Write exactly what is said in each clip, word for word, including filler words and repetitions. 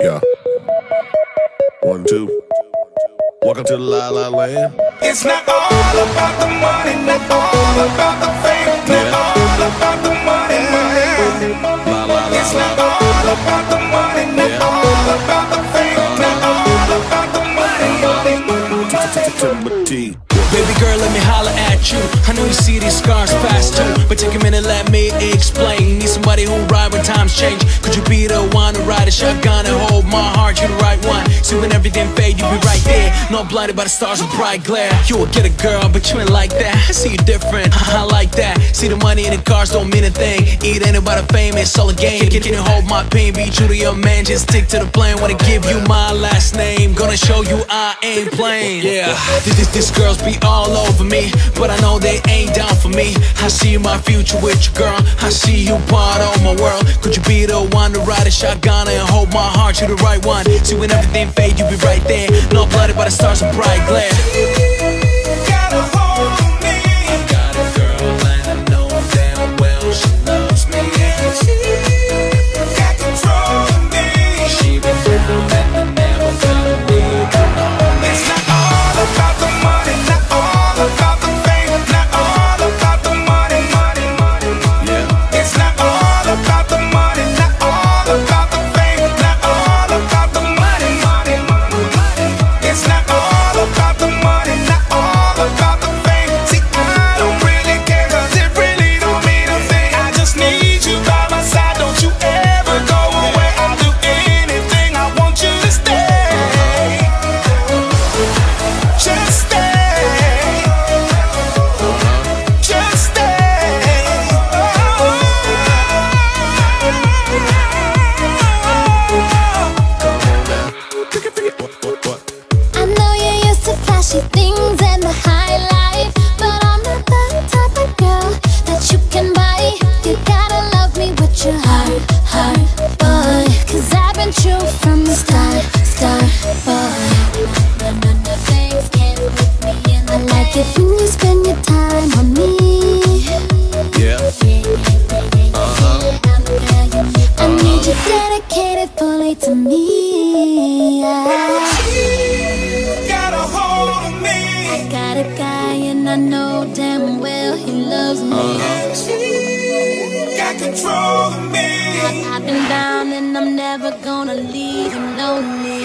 Yeah. One, two. Welcome to La La Land. It's not all about the money, not all about the fame, not yeah. all about the money, money, money. La, la, la, It's not all about the money, not yeah. all about the fame, not all about the money, money, money. Baby girl, let me holler at you. I know you see these scars past too, but take a minute, let me explain. Need somebody who'll ride when times change. Could you be the one to ride a shotgun and hold my heart? You're the right one. See when everything fade, you'll be right there, not blinded by the stars with bright glare. You will get a girl, but you ain't like that. I see you different, I like that. See the money and the cars don't mean a thing. It ain't about the fame, it's all a game. Can you hold my pain? Be true to your man, just stick to the plan. Wanna give you my last name, gonna show you I ain't playing. Yeah, these girls be all over me, but I know they ain't down for me. I see my future with you, girl. I see you part of my world. Could you be the one to ride a shotgun and hold my heart? You're the right one. See when everything fade, you'll be right there, not blinded by the stars of bright glare. Things and the high life, but I'm not the type of girl that you can buy. You gotta love me with your heart, heart, boy, cause I've been true from the start, start, boy. No, no, no, things can't put me in the I like it when you spend your time on me. Yeah, uh-huh. I need you dedicated fully to me, yeah. Got a guy and I know damn well he loves me. Uh-huh. She got control of me. I've been down and I'm never gonna leave him lonely.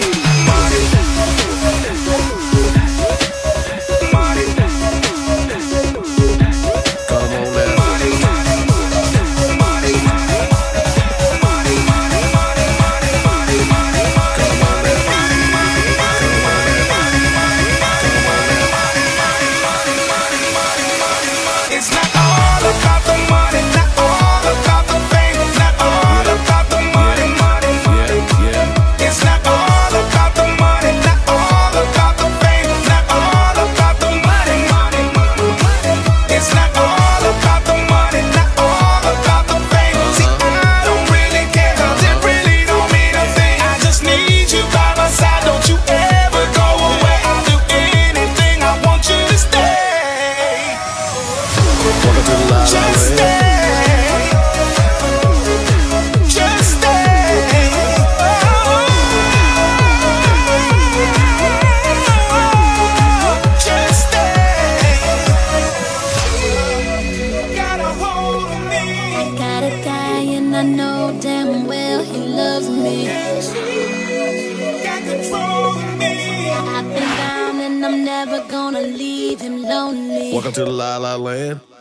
I know damn well he loves me. She got control of me. I've been down and I'm never gonna leave him lonely. Welcome to La La Land.